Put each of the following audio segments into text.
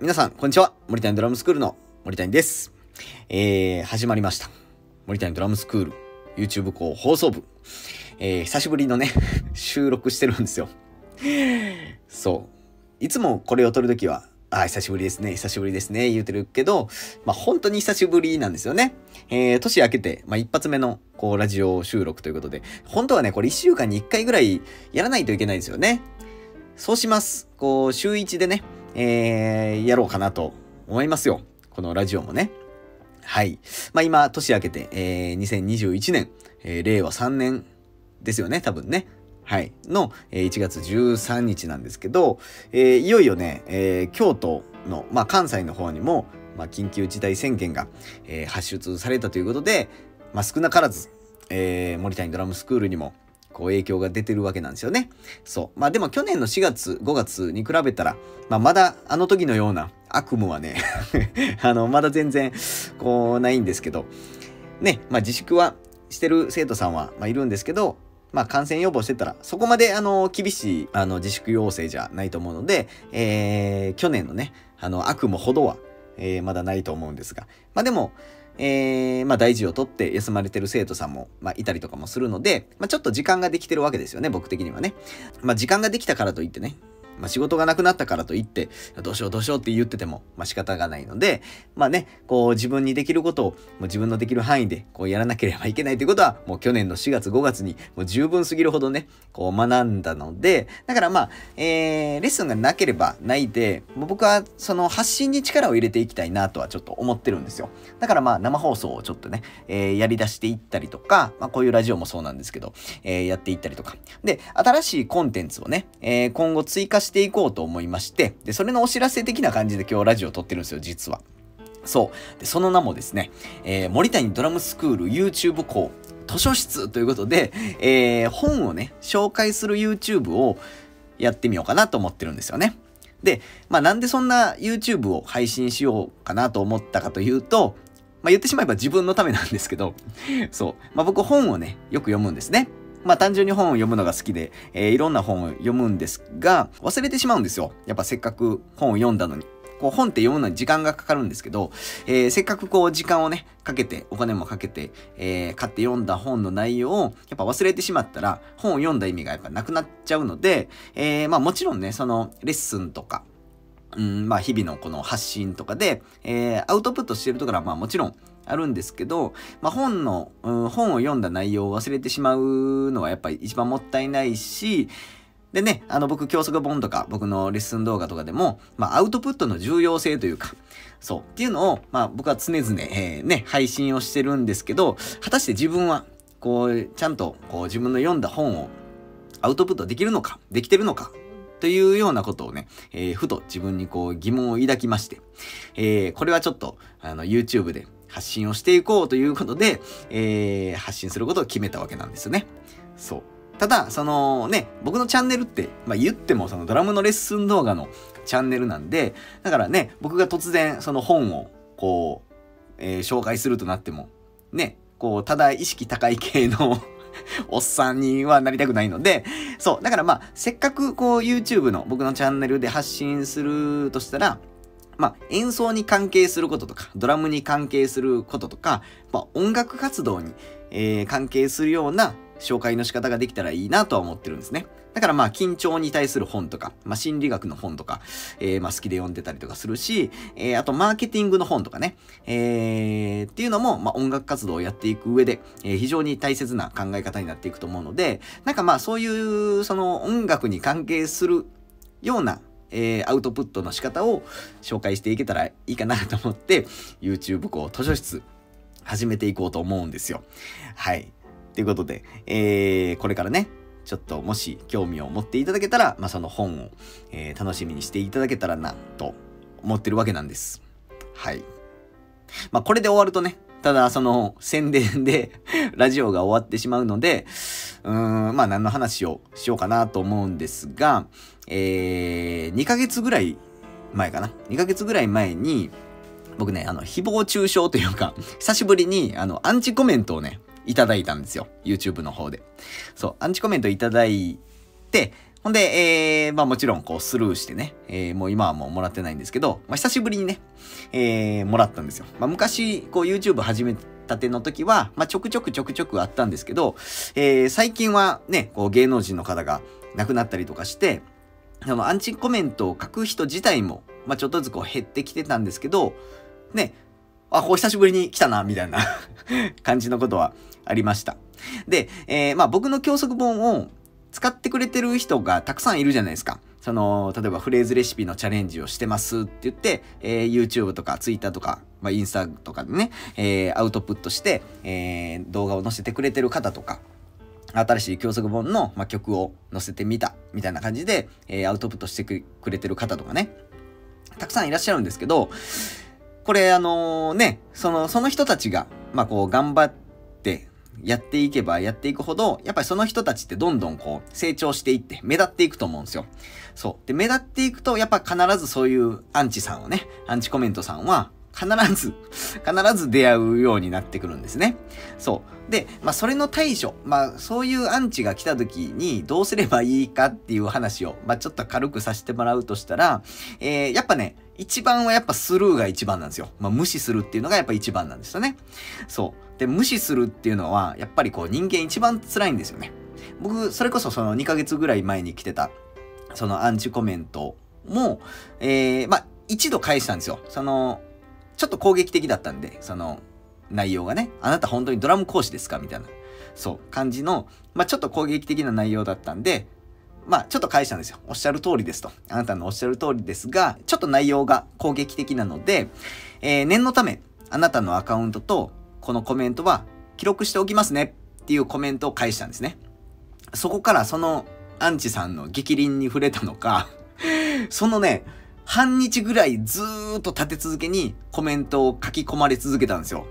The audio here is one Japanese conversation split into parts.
皆さんこんにちは。森谷ドラムスクールの森谷です。始まりました森谷ドラムスクール YouTube 校放送部。久しぶりのね収録してるんですよ。そういつもこれを撮るときは久しぶりですね、久しぶりですね、言うてるけど、本当に久しぶりなんですよね。年明けて、一発目の、ラジオ収録ということで、本当はね、これ1週間に1回ぐらいやらないといけないですよね。そうします。週1でね、やろうかなと思いますよ。このラジオもね。はい。今、年明けて、2021年、令和3年ですよね、多分ね。はい。の、1月13日なんですけど、いよいよね、京都の、関西の方にも、緊急事態宣言が、発出されたということで、少なからず、森谷ドラムスクールにも、影響が出てるわけなんですよね。そう。でも去年の4月、5月に比べたら、まだあの時のような悪夢はね、まだ全然、ないんですけど、ね、自粛はしてる生徒さんは、いるんですけど、感染予防してたら、そこまで、厳しい、自粛要請じゃないと思うので、去年のね、悪夢ほどは、まだないと思うんですが、でも、大事をとって休まれてる生徒さんも、いたりとかもするので、ちょっと時間ができてるわけですよね、僕的にはね。時間ができたからといってね、仕事がなくなったからといって、どうしようどうしようって言ってても、仕方がないので、自分にできることを、自分のできる範囲で、やらなければいけないということは、もう去年の4月5月に、もう十分すぎるほどね、学んだので、だからレッスンがなければないで、僕はその発信に力を入れていきたいなとはちょっと思ってるんですよ。だから生放送をちょっとね、やり出していったりとか、こういうラジオもそうなんですけど、やっていったりとか。で、新しいコンテンツをね、今後追加していこうと思いまして、でそれのお知らせ的な感じで今日ラジオを撮ってるんですよ、実は。そうで、その名もですね、森谷ドラムスクール YouTube 校図書室ということで、本をね紹介する YouTube をやってみようかなと思ってるんですよね。で、なんでそんな YouTube を配信しようかなと思ったかというと、言ってしまえば自分のためなんですけど、そう、僕本をねよく読むんですね。単純に本を読むのが好きで、いろんな本を読むんですが、忘れてしまうんですよ。やっぱせっかく本を読んだのに。本って読むのに時間がかかるんですけど、せっかく時間をね、かけて、お金もかけて、買って読んだ本の内容を、やっぱ忘れてしまったら、本を読んだ意味がやっぱなくなっちゃうので、もちろんね、そのレッスンとか、日々のこの発信とかで、アウトプットしてるところはもちろんあるんですけど、本を読んだ内容を忘れてしまうのはやっぱり一番もったいないし、でね、僕教則本とか僕のレッスン動画とかでも、アウトプットの重要性というか、そうっていうのを、僕は常々、ね、配信をしてるんですけど、果たして自分はちゃんと自分の読んだ本をアウトプットできるのか、できてるのかというようなことをね、ふと自分に疑問を抱きまして、これはちょっとYouTube で発信をしていこうということで、発信することを決めたわけなんですよね。そう。ただ、そのね、僕のチャンネルって、言ってもそのドラムのレッスン動画のチャンネルなんで、だからね、僕が突然その本を紹介するとなっても、ね、ただ意識高い系のおっさんにはなりたくないので、そう。だからせっかくYouTube の僕のチャンネルで発信するとしたら、演奏に関係することとか、ドラムに関係することとか、音楽活動に、関係するような紹介の仕方ができたらいいなとは思ってるんですね。だから緊張に対する本とか、心理学の本とか、好きで読んでたりとかするし、あとマーケティングの本とかね、っていうのも、音楽活動をやっていく上で、非常に大切な考え方になっていくと思うので、なんかそういう、その音楽に関係するような、アウトプットの仕方を紹介していけたらいいかなと思って、YouTube 図書室始めていこうと思うんですよ。はい。ということで、これからね、ちょっともし興味を持っていただけたら、その本を、楽しみにしていただけたらなと思ってるわけなんです。はい。これで終わるとね、ただその宣伝でラジオが終わってしまうので、何の話をしようかなと思うんですが、2ヶ月ぐらい前かな。2ヶ月ぐらい前に、僕ね、誹謗中傷というか、久しぶりに、アンチコメントをね、いただいたんですよ。YouTube の方で。そう、アンチコメントいただいて、ほんで、まあもちろんこうスルーしてね、もう今はもうもらってないんですけど、まあ久しぶりにね、もらったんですよ。まあ昔、こう YouTube 始めたての時は、まあちょくちょくあったんですけど、最近はね、こう芸能人の方が亡くなったりとかして、アンチコメントを書く人自体も、まあちょっとずつこう減ってきてたんですけど、ね、あ、こう久しぶりに来たな、みたいな感じのことはありました。で、まあ僕の教則本を使ってくれてる人がたくさんいるじゃないですか。その、例えばフレーズレシピのチャレンジをしてますって言って、YouTube とか Twitter とか、まあ、インスタとかでね、アウトプットして、動画を載せてくれてる方とか、新しい教則本の、まあ、曲を載せてみた、みたいな感じで、アウトプットしてくれてる方とかね、たくさんいらっしゃるんですけど、これね、その人たちが、まあこう頑張ってやっていけばやっていくほど、やっぱりその人たちってどんどんこう成長していって目立っていくと思うんですよ。そう。で、目立っていくと、やっぱ必ずそういうアンチさんをね、アンチコメントさんは、必ず出会うようになってくるんですね。そう。で、まあ、それの対処。まあ、そういうアンチが来た時にどうすればいいかっていう話を、まあ、ちょっと軽くさせてもらうとしたら、やっぱね、一番はやっぱスルーが一番なんですよ。まあ、無視するっていうのがやっぱ一番なんですよね。そう。で、無視するっていうのは、やっぱりこう人間一番辛いんですよね。僕、それこそその2ヶ月ぐらい前に来てた、そのアンチコメントも、まあ、一度返したんですよ。その、ちょっと攻撃的だったんで、その内容がね、あなた本当にドラム講師ですかみたいな、そう、感じの、まあ、ちょっと攻撃的な内容だったんで、まあ、ちょっと返したんですよ。おっしゃる通りですと。あなたのおっしゃる通りですが、ちょっと内容が攻撃的なので、念のため、あなたのアカウントとこのコメントは記録しておきますねっていうコメントを返したんですね。そこからそのアンチさんの激鱗に触れたのか、そのね、半日ぐらいずーっと立て続けにコメントを書き込まれ続けたんですよ。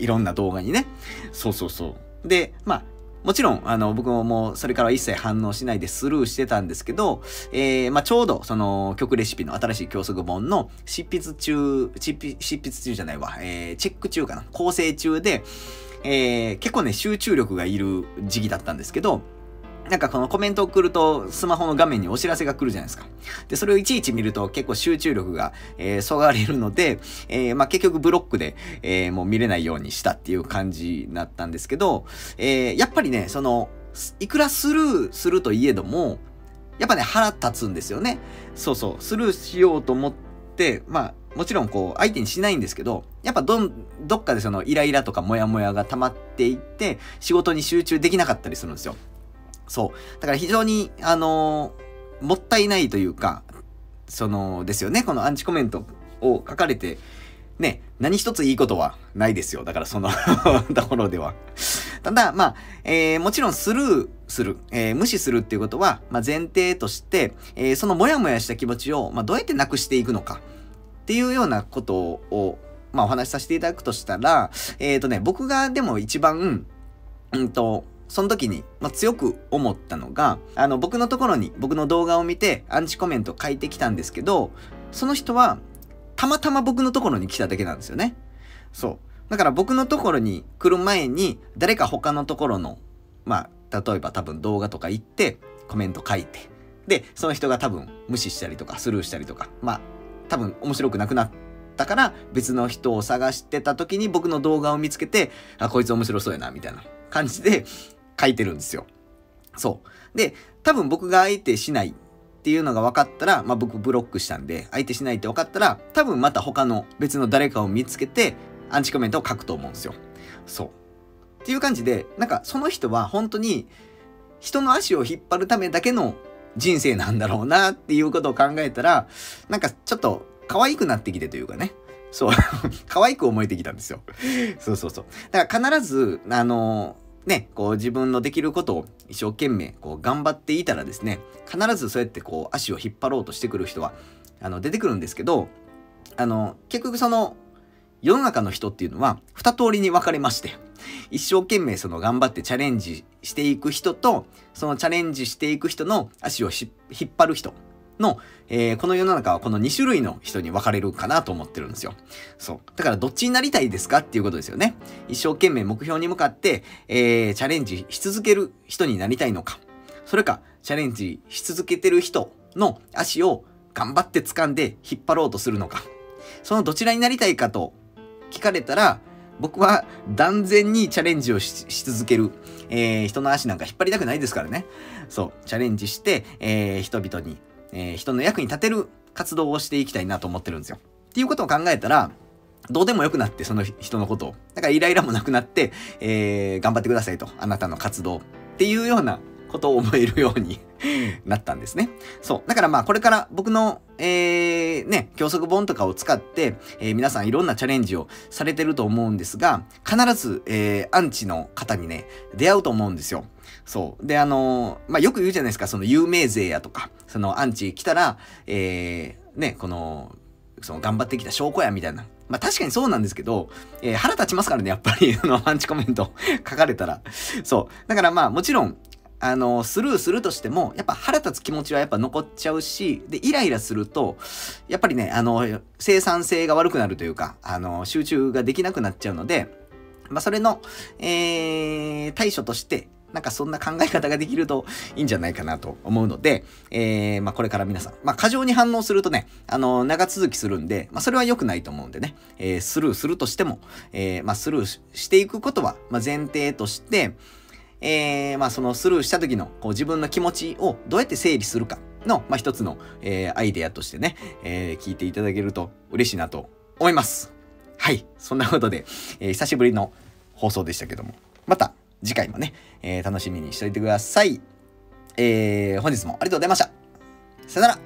いろんな動画にね。そう。で、まあ、もちろん、僕ももうそれから一切反応しないでスルーしてたんですけど、まあ、ちょうどその曲レシピの新しい教則本のチェック中かな。構成中で、結構ね、集中力がいる時期だったんですけど、なんかこのコメントを送るとスマホの画面にお知らせが来るじゃないですか。で、それをいちいち見ると結構集中力が、そがれるので、まあ、結局ブロックで、もう見れないようにしたっていう感じになったんですけど、やっぱりね、その、いくらスルーするといえども、やっぱね、腹立つんですよね。そう。スルーしようと思って、まあ、もちろんこう、相手にしないんですけど、やっぱどっかでそのイライラとかモヤモヤが溜まっていって、仕事に集中できなかったりするんですよ。そう。だから非常に、もったいないというか、その、ですよね。このアンチコメントを書かれて、ね、何一ついいことはないですよ。だからその、ところでは。ただ、まあ、もちろんスルーする、無視するっていうことは、まあ、前提として、そのモヤモヤした気持ちを、まあ、どうやってなくしていくのか、っていうようなことを、まあ、お話しさせていただくとしたら、僕がでも一番、その時に、まあ、強く思ったのが、僕のところに、僕の動画を見て、アンチコメントを書いてきたんですけど、その人は、たまたま僕のところに来ただけなんですよね。そう。だから僕のところに来る前に、誰か他のところの、まあ、例えば多分動画とか行って、コメント書いて、で、その人が多分無視したりとか、スルーしたりとか、まあ、多分面白くなくなったから、別の人を探してた時に僕の動画を見つけて、あ、こいつ面白そうやな、みたいな感じで、書いてるんですよ。そう。で、多分僕が相手しないっていうのが分かったら、まあ僕ブロックしたんで、相手しないって分かったら、多分また他の別の誰かを見つけて、アンチコメントを書くと思うんですよ。そう。っていう感じで、なんかその人は本当に人の足を引っ張るためだけの人生なんだろうなっていうことを考えたら、なんかちょっと可愛くなってきてというかね。そう。可愛く思えてきたんですよ。そう。だから必ず、ね、こう自分のできることを一生懸命こう頑張っていたらですね、必ずそうやってこう足を引っ張ろうとしてくる人は出てくるんですけど、結局その世の中の人っていうのは二通りに分かれまして、一生懸命その頑張ってチャレンジしていく人と、そのチャレンジしていく人の足を引っ張る人の、この世の中はこの2種類の人に分かれるかなと思ってるんですよ。そう。だからどっちになりたいですかっていうことですよね。一生懸命目標に向かって、チャレンジし続ける人になりたいのか。それかチャレンジし続けてる人の足を頑張って掴んで引っ張ろうとするのか、そのどちらになりたいかと聞かれたら、僕は断然にチャレンジをし続ける。人の足なんか引っ張りたくないですからね。そう、チャレンジして、人々に、人の役に立てる活動をしていきたいなと思ってるんですよ。っていうことを考えたら、どうでもよくなって、その人のことを。だからイライラもなくなって、頑張ってくださいと、あなたの活動っていうようなことを思えるようになったんですね。そう。だからまあこれから僕の、ね、教則本とかを使って、皆さんいろんなチャレンジをされてると思うんですが、必ず、アンチの方にね、出会うと思うんですよ。そう。で、まあよく言うじゃないですか、その有名勢やとか、そのアンチ来たら、ね、その頑張ってきた証拠やみたいな。まあ確かにそうなんですけど、腹立ちますからね、やっぱり、アンチコメント書かれたら。そう。だからまあもちろん、スルーするとしても、やっぱ腹立つ気持ちはやっぱ残っちゃうし、で、イライラすると、やっぱりね、生産性が悪くなるというか、集中ができなくなっちゃうので、まあ、それの、対処として、なんかそんな考え方ができるといいんじゃないかなと思うので、まあこれから皆さん、まあ過剰に反応するとね、長続きするんで、まあそれは良くないと思うんでね、スルーするとしても、まあスルーしていくことは、まあ前提として、まあそのスルーした時のこう自分の気持ちをどうやって整理するかの、まあ一つの、アイデアとしてね、聞いていただけると嬉しいなと思います。はい。そんなことで、久しぶりの放送でしたけども、また次回もね、楽しみにしておいてください。本日もありがとうございました。さよなら。